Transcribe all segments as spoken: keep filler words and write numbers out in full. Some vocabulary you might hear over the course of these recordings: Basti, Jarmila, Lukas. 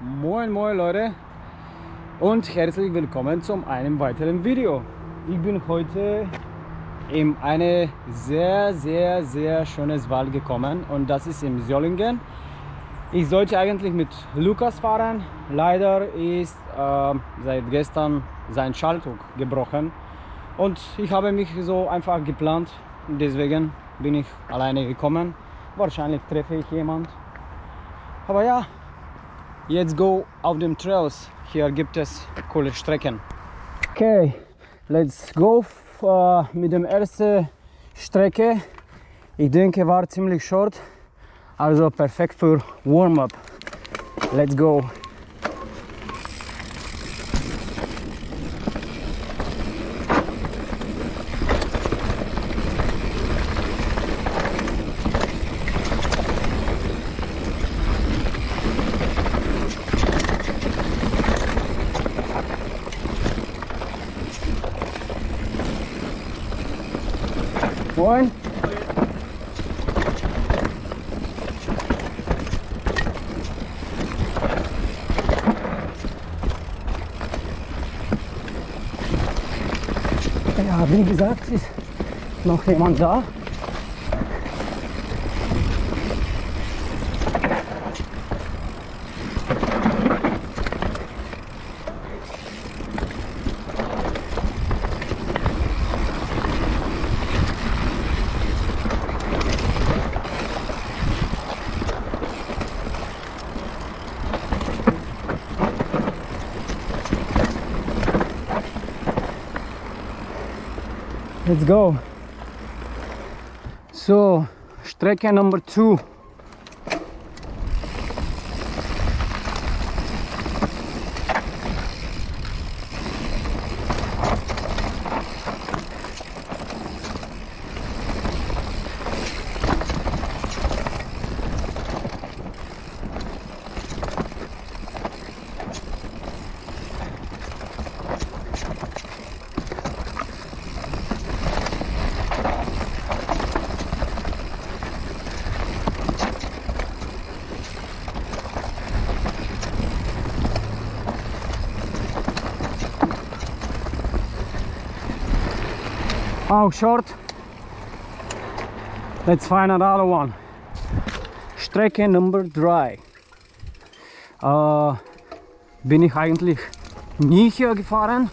Moin moin Leute und herzlich willkommen zu einem weiteren Video. Ich bin heute in eine sehr sehr sehr schönes Wald gekommen und das ist in Solingen. Ich sollte eigentlich mit Lukas fahren, leider ist äh, seit gestern sein Schaltung gebrochen und ich habe mich so einfach geplant, deswegen bin ich alleine gekommen. Wahrscheinlich treffe ich jemanden, aber ja. Jetzt go auf dem Trails. Hier gibt es coole Strecken. Okay, let's go uh, mit dem ersten Strecke. Ich denke, war ziemlich short, also perfekt für Warm-up. Let's go. Moin. Ja, wie gesagt, ist noch jemand da. Let's go. So, Strecke Nummer zwei. Auch short. Let's find another one. Strecke Nummer drei. Äh, bin ich eigentlich nie hier gefahren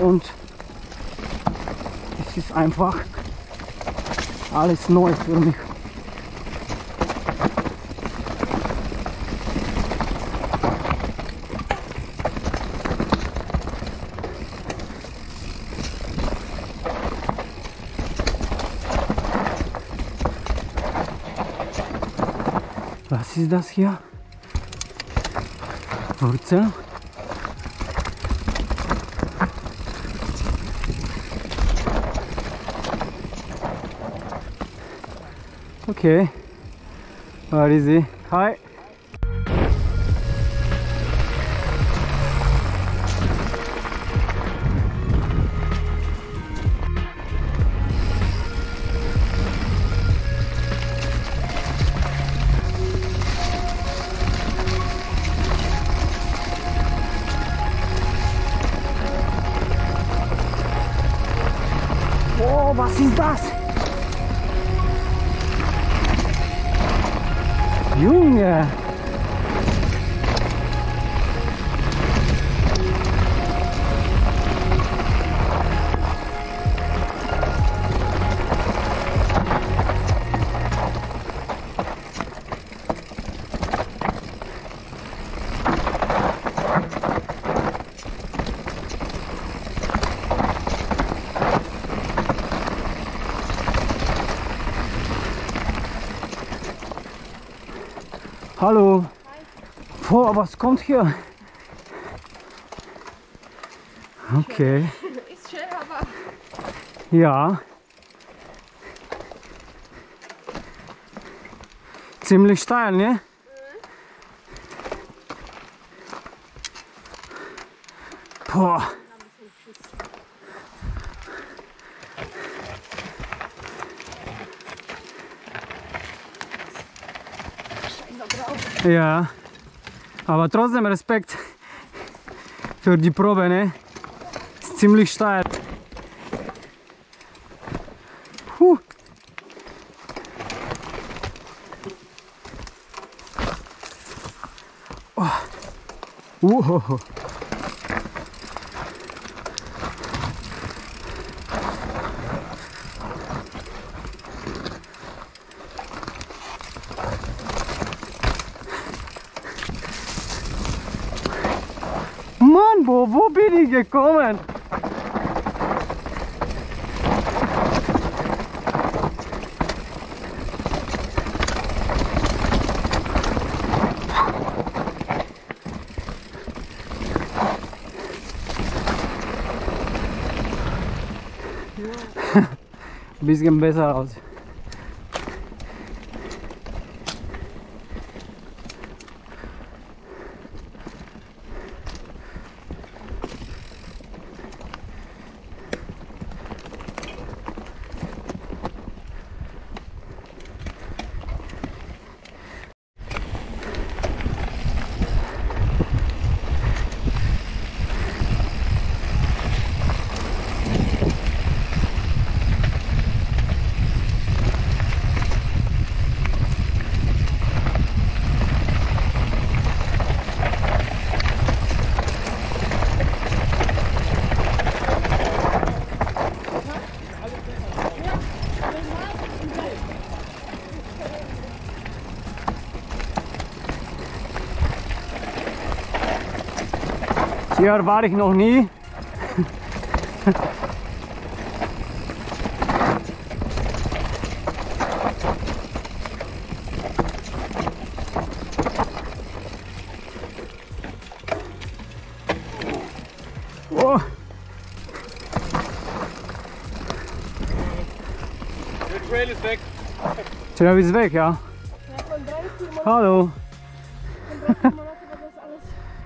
und es ist einfach alles neu für mich. Was ist das hier? Wurzeln? Okay. Where is he? Hi. Was ist das? Junge! Hallo. Boah, was kommt hier? Okay. Ist schön, aber... Ja. Ziemlich steil, ne? Boah. Ja, Aber trotzdem Respekt für die Probe, ne? Ist ziemlich steil. Puh. Oh. Uhoho. Wo, wo bin ich gekommen? Bisschen besser aus. Hier war ich noch nie. Oh. Der Trail ist weg. Der Trail ist weg, ja. Hallo.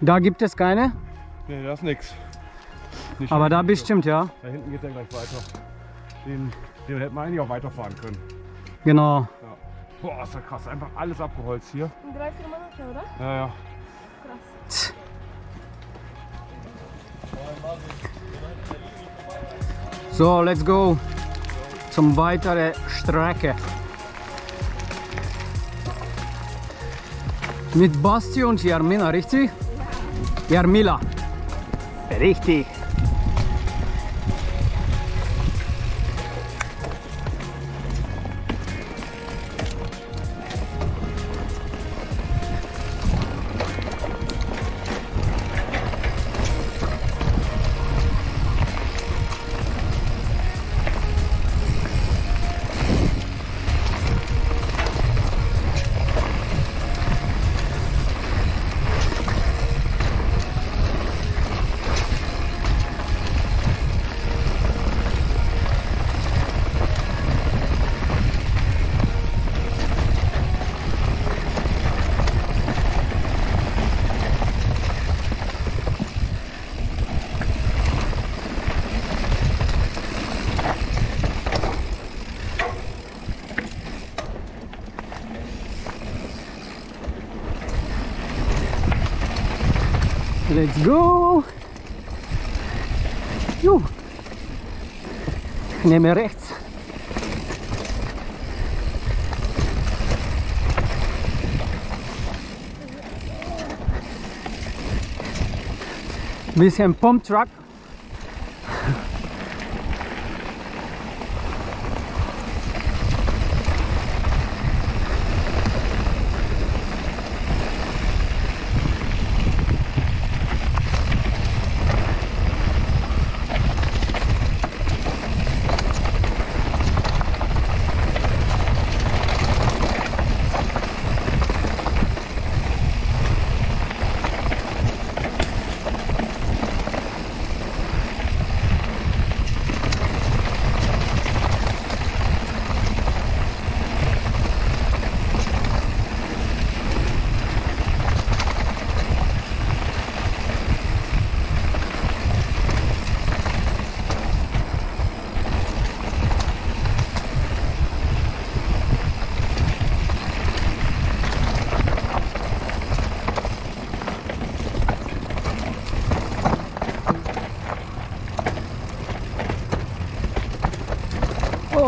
Da gibt es keine? Nee, da ist nichts. Aber da bestimmt, ja. Da hinten geht er gleich weiter. Den, den hätten wir eigentlich auch weiterfahren können. Genau. Ja. Boah, ist ja krass. Einfach alles abgeholzt hier. Und drei Kilometer, oder? Ja, ja. Krass. So, let's go. Zum weiteren Strecke. Mit Basti und Jarmila, richtig? Ja. Jarmila. Richtig. Let's go! Juh. Ich nehme rechts. Ein bisschen Pump Truck.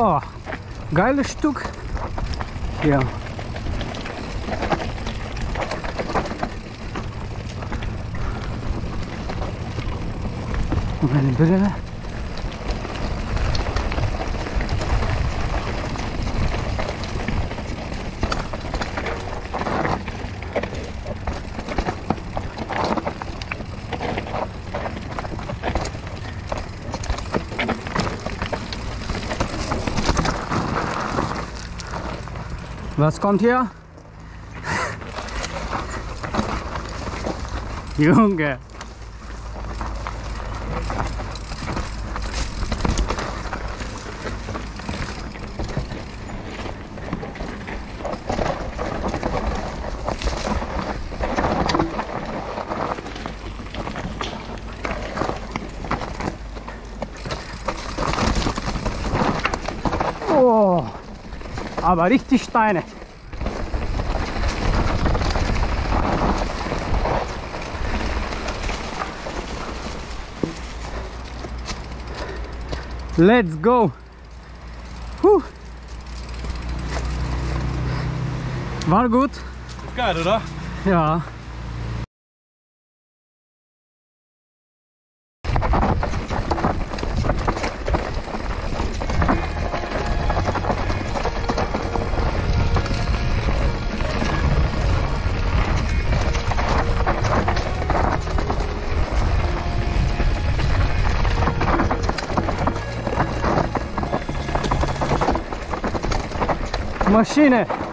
Oh, geiles Stück. Ja. Und meine Brille. Was kommt hier? Junge! Oh, aber richtig Steine. Let's go! Puh. War gut. Geil, oder? Ja. Maschine!